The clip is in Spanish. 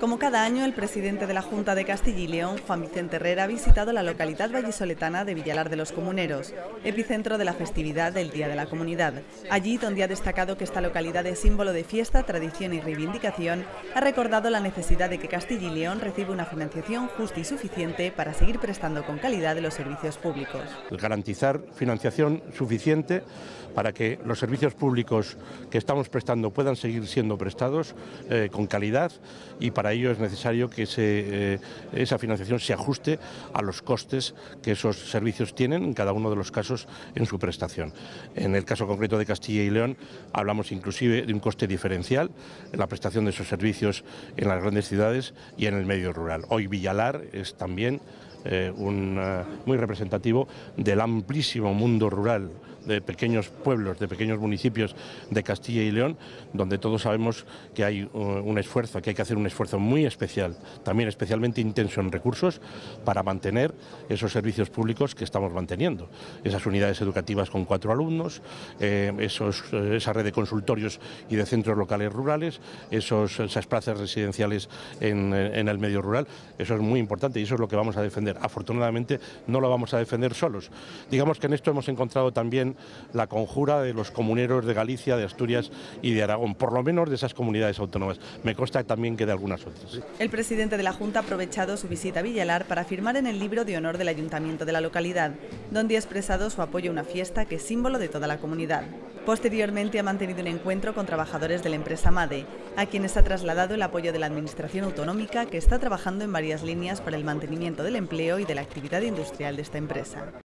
Como cada año, el presidente de la Junta de Castilla y León, Juan Vicente Herrera, ha visitado la localidad vallisoletana de Villalar de los Comuneros, epicentro de la festividad del Día de la Comunidad. Allí, donde ha destacado que esta localidad es símbolo de fiesta, tradición y reivindicación, ha recordado la necesidad de que Castilla y León reciba una financiación justa y suficiente para seguir prestando con calidad los servicios públicos. Garantizar financiación suficiente para que los servicios públicos que estamos prestando puedan seguir siendo prestados con calidad, y para ello es necesario que esa financiación se ajuste a los costes que esos servicios tienen en cada uno de los casos en su prestación. En el caso concreto de Castilla y León hablamos inclusive de un coste diferencial en la prestación de esos servicios en las grandes ciudades y en el medio rural. Hoy Villalar es también muy representativo del amplísimo mundo rural de pequeños pueblos, de pequeños municipios de Castilla y León, donde todos sabemos que hay un esfuerzo, que hay que hacer un esfuerzo muy especial, también especialmente intenso en recursos, para mantener esos servicios públicos que estamos manteniendo. Esas unidades educativas con 4 alumnos, esa red de consultorios y de centros locales rurales, esas plazas residenciales en el medio rural. Eso es muy importante y eso es lo que vamos a defender. Afortunadamente no lo vamos a defender solos. Digamos que en esto hemos encontrado también la conjura de los comuneros de Galicia, de Asturias y de Aragón, por lo menos de esas comunidades autónomas. Me consta también que de algunas otras. El presidente de la Junta ha aprovechado su visita a Villalar para firmar en el libro de honor del ayuntamiento de la localidad, donde ha expresado su apoyo a una fiesta que es símbolo de toda la comunidad. Posteriormente ha mantenido un encuentro con trabajadores de la empresa MADE, a quienes ha trasladado el apoyo de la Administración Autonómica, que está trabajando en varias líneas para el mantenimiento del empleo y de la actividad industrial de esta empresa.